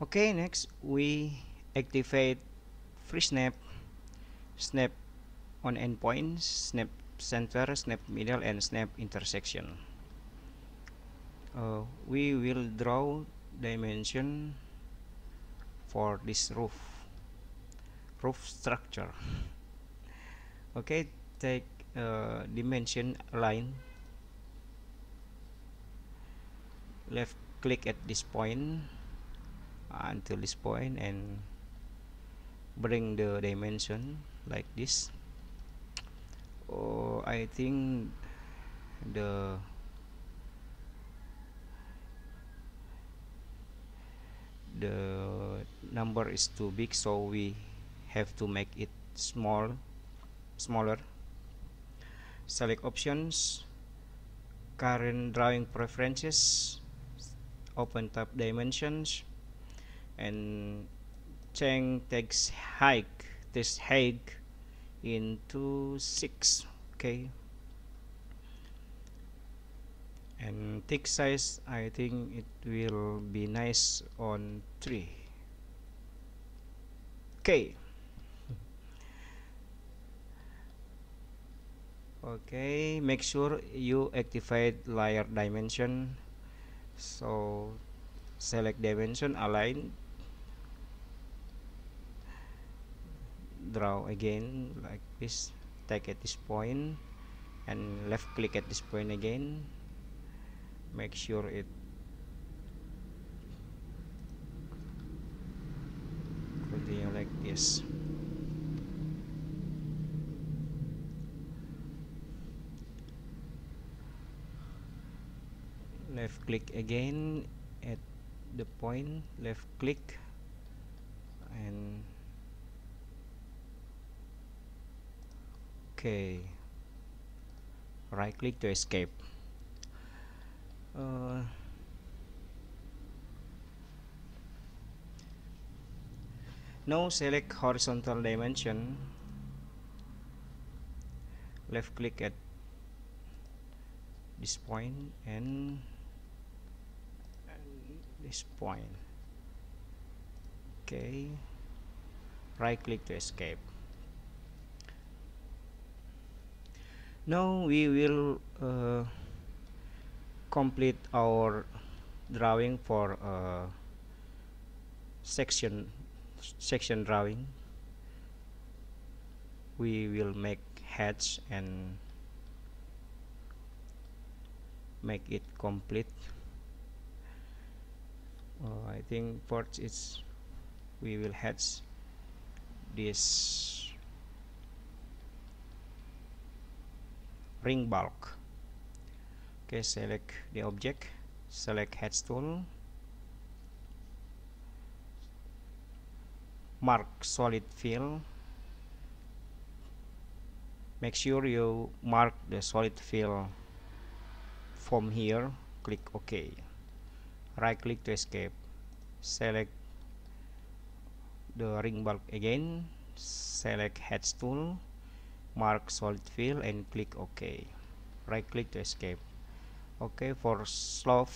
Okay, next we activate FreeSnap, Snap on endpoint, Snap center, Snap middle, and Snap intersection. We will draw dimension for this roof structure. Okay, take dimension line, left click at this point until this point, and bring the dimension like this. Oh, I think the number is too big, so we have to make it smaller. Select options, current drawing preferences, open tab dimensions, and change text height into 6. Okay, and text size, I think it will be nice on 3. Okay. Okay, make sure you activate layer dimension. So select dimension, align, draw again like this, take at this point and left click at this point again. Make sure it continue like this. Left click again at the point, left click, and okay, right click to escape. Now select horizontal dimension, left click at this point and this point. Okay, right click to escape. Now we will complete our drawing for section drawing. We will make hatch and make it complete. I think first is we will hatch this ring bulk. Okay, select the object, select hatch tool, mark solid fill. Make sure you mark the solid fill from here. Click OK, right click to escape, select the ring bulk again, select hatch tool, mark solid fill, and click OK. Right click to escape. Okay, for slope,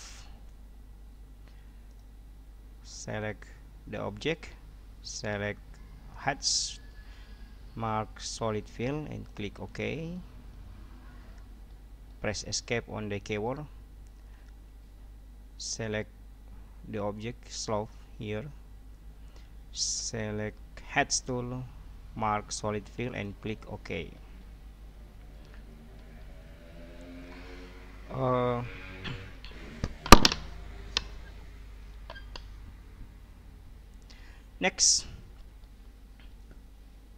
select the object, select hatch, mark solid fill, and click OK. Press escape on the keyboard, select the object slope here, select hatch tool, mark solid fill, and click OK. Next, we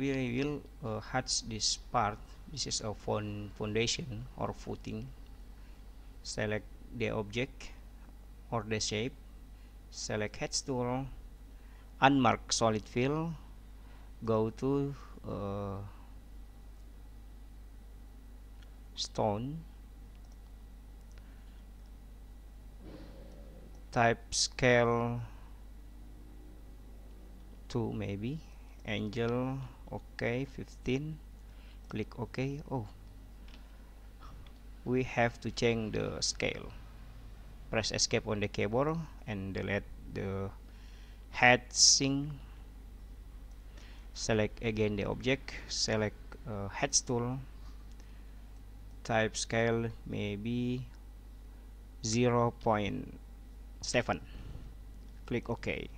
will hatch this part. This is a foundation or footing. Select the object or the shape, select hatch tool, unmark solid fill, go to stone, type scale 2 maybe, angle okay 15, click OK. Oh, we have to change the scale. Press escape on the keyboard and delete the head sink. Select again the object, select heads tool, type scale maybe 0.7. Click OK.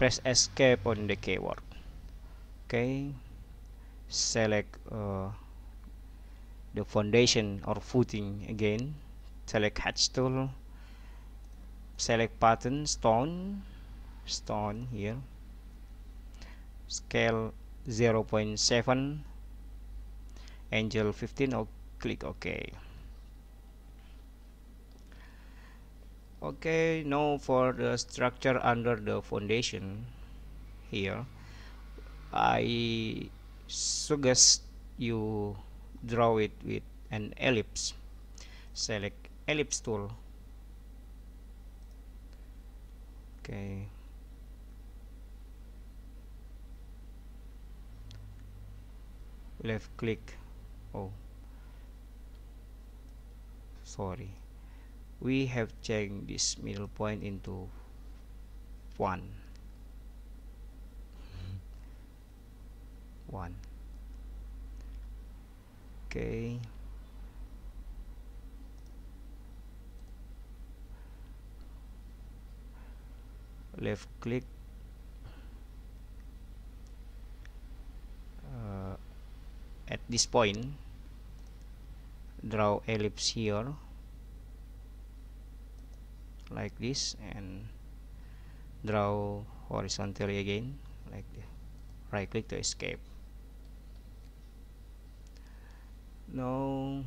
Press escape on the keyboard. Okay, select the foundation or footing again, select hatch tool, select pattern, stone here, scale 0.7, angle 15, or click OK. Okay, now for the structure under the foundation here, I suggest you draw it with an ellipse. Select ellipse tool. Okay, left click. Oh, sorry, we have changed this middle point into 1. Okay, left click, at this point draw ellipse here like this, and draw horizontally again like this. Right click to escape. Now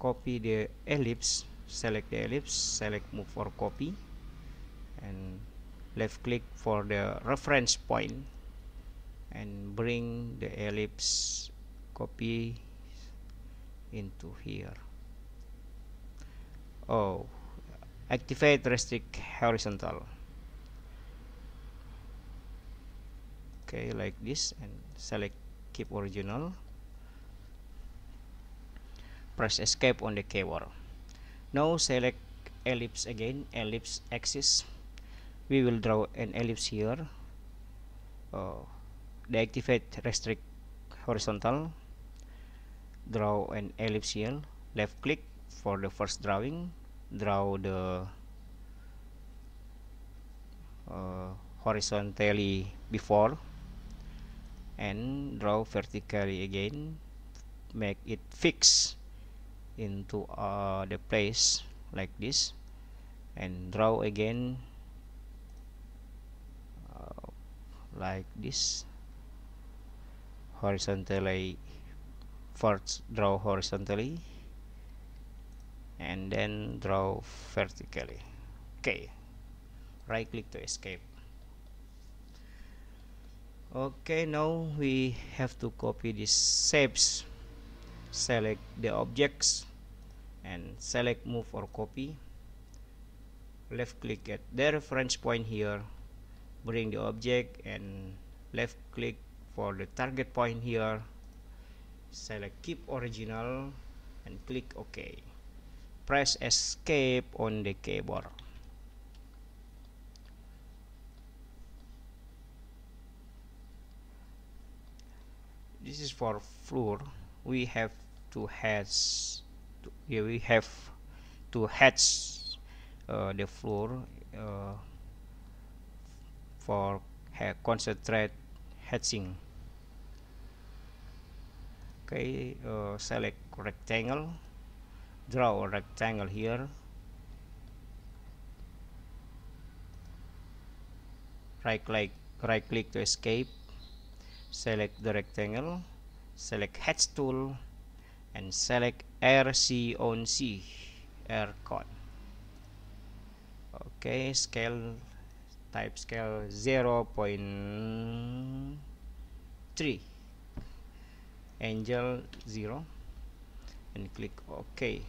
copy the ellipse, select the ellipse, select move or copy, and left click for the reference point and bring the ellipse copy into here. Oh, activate restrict horizontal. Okay, like this, and select keep original. Press escape on the keyboard. Now select ellipse again, ellipse axis. We will draw an ellipse here. Deactivate restrict horizontal. Draw an ellipse here. Left click for the first drawing. Draw the horizontally before, and draw vertically again. Make it fix into the place like this, and draw again like this, horizontally. First draw horizontally and then draw vertically. Okay, right click to escape. Okay, now we have to copy these shapes. Select the objects and select move or copy. Left click at the reference point here, bring the object and left click for the target point here. Select keep original and click OK. Press escape on the keyboard. This is for floor. We have to hatch. We have to hatch the floor for concentrate hatching. Okay, select rectangle, draw a rectangle here. Right click to escape. Select the rectangle. Select hatch tool and select RC on C, aircon. Okay, scale, type scale 0.3, angle 0, and click OK.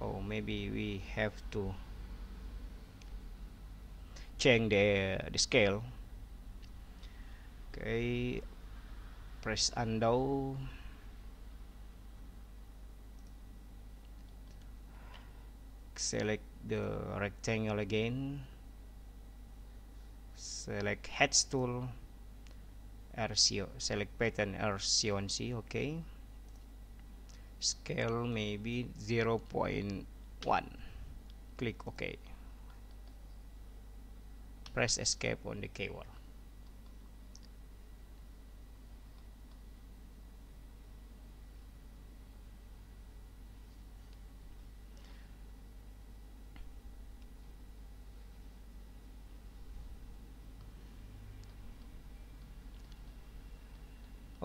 Oh, maybe we have to change the scale. Okay, press undo. Select the rectangle again. Select Hatch tool, RCO. Select pattern RCONC. Okay. Scale maybe 0.1. Click OK. Press Escape on the keyboard.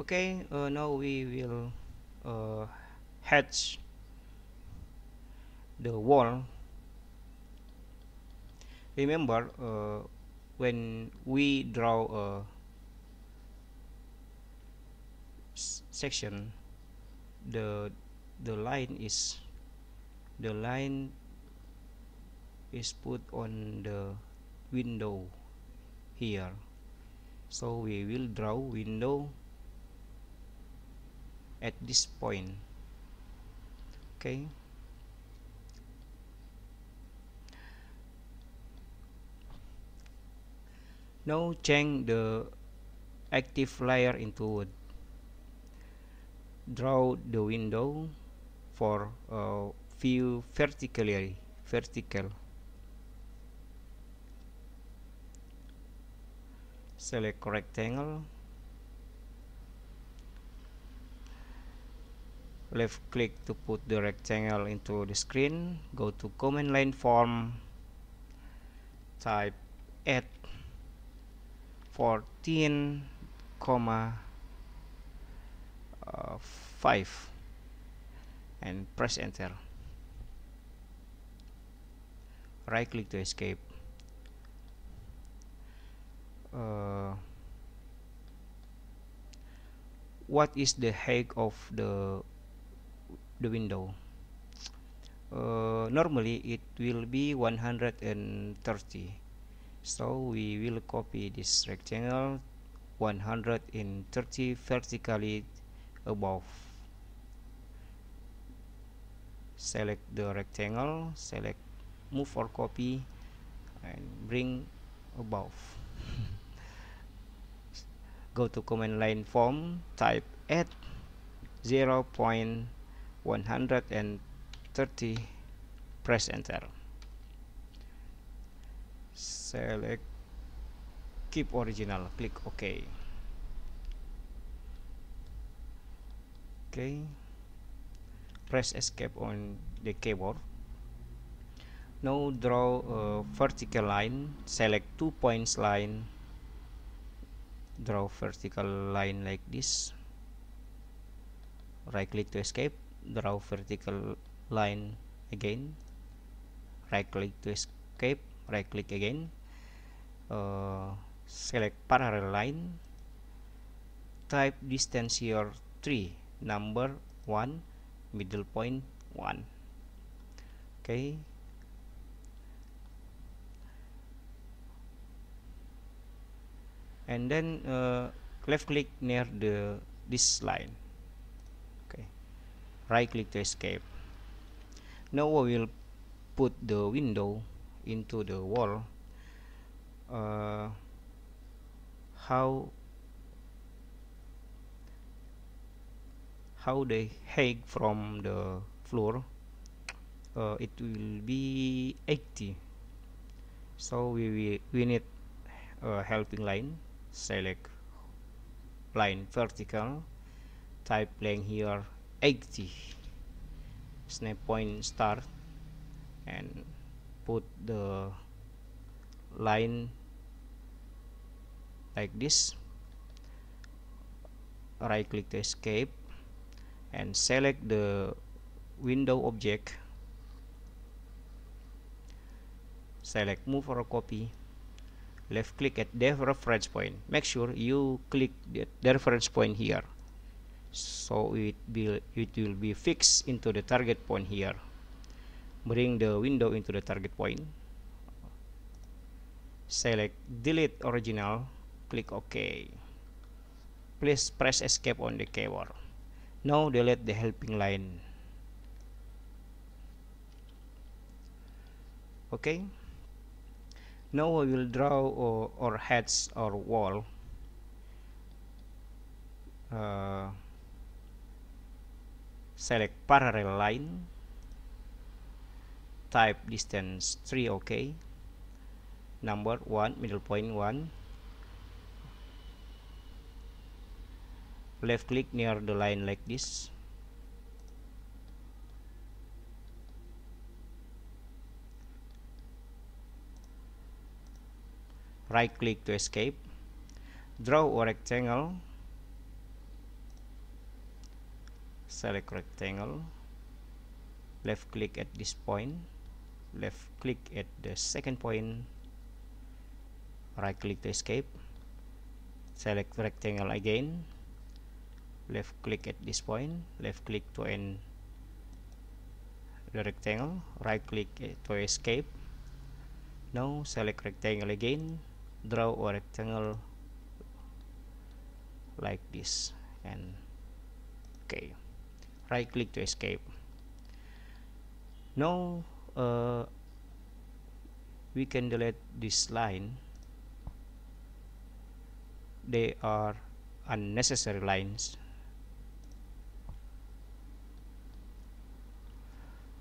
Okay, now we will hatch the wall. Remember, when we draw a section, the line is put on the window here. So we will draw window at this point. Okay. Now change the active layer into wood. Draw the window for view vertically. Vertical. Select rectangle. Left click to put the rectangle into the screen. Go to command line form. Type add 14,5 and press enter. Right click to escape. What is the height of the window? Normally it will be 130. So we will copy this rectangle 130 vertically above. Select the rectangle, select move or copy and bring above. Go to command line form, type add 0.130, press enter. Select keep original, click OK. Okay, press escape on the keyboard. Now draw a vertical line. Select 2 points line. Draw vertical line like this. Right click to escape. Draw vertical line again. Right click to escape. Right click again. Select parallel line. Type distance here 3, number 1, middle point 1. Okay. And then left click near this line. Okay. Right click to escape. Now we will put the window into the wall. How they hang from the floor, it will be 80. So we need a helping line. Select line vertical. Type line here 80. Snap point start and put the line like this. Right click to escape and select the window object. Select move or copy. Left click at the reference point. Make sure you click the reference point here, so it will be fixed into the target point here. Bring the window into the target point. Select delete original, click OK. please press escape on the keyboard. Now delete the helping line. Okay. Now we will draw our heads or wall. Select parallel line. Type distance 3. Okay. Number 1, middle point 1. Left click near the line like this. Right click to escape. Draw a rectangle. Select rectangle. Left click at this point. Left click at the second point. Right click to escape. Select rectangle again. Left click at this point. Left click to end the rectangle. Right click to escape. Now select rectangle again. Draw a rectangle like this, and okay, right click to escape. Now we can delete this line. They are unnecessary lines.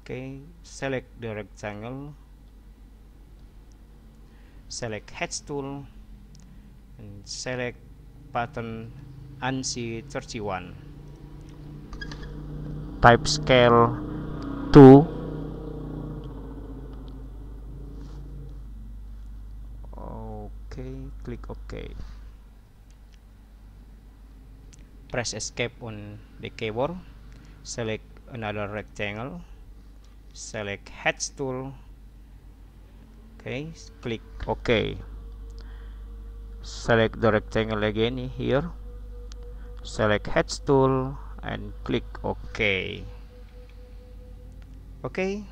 Okay, select the rectangle, select Heads tool, and select pattern ANSI 31. Type scale 2 . Okay, click OK. Press escape on the keyboard. Select another rectangle. Select Heads tool. Okay, click OK. Select the rectangle again here. Select Heads tool and click OK. Okay,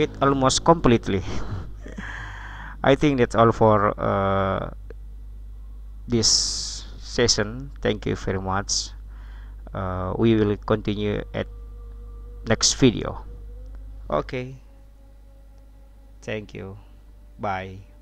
it almost completely. I think that's all for this session. Thank you very much. We will continue at next video. Okay, thank you. Bye.